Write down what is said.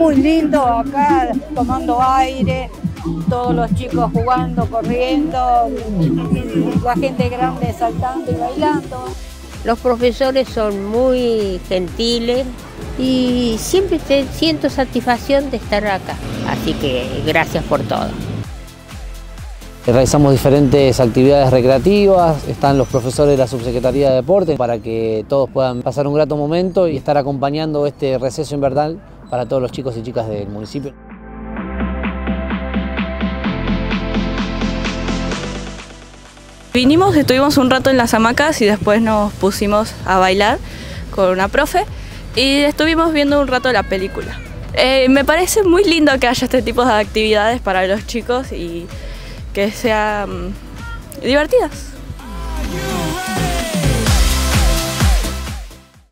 muy lindo acá, tomando aire, todos los chicos jugando, corriendo, la gente grande saltando y bailando. Los profesores son muy gentiles y siempre siento satisfacción de estar acá, así que gracias por todo. Realizamos diferentes actividades recreativas, están los profesores de la Subsecretaría de Deportes para que todos puedan pasar un grato momento y estar acompañando este receso invernal para todos los chicos y chicas del municipio. Vinimos, estuvimos un rato en las hamacas y después nos pusimos a bailar con una profe y estuvimos viendo un rato la película. Me parece muy lindo que haya este tipo de actividades para los chicos y que sean divertidas.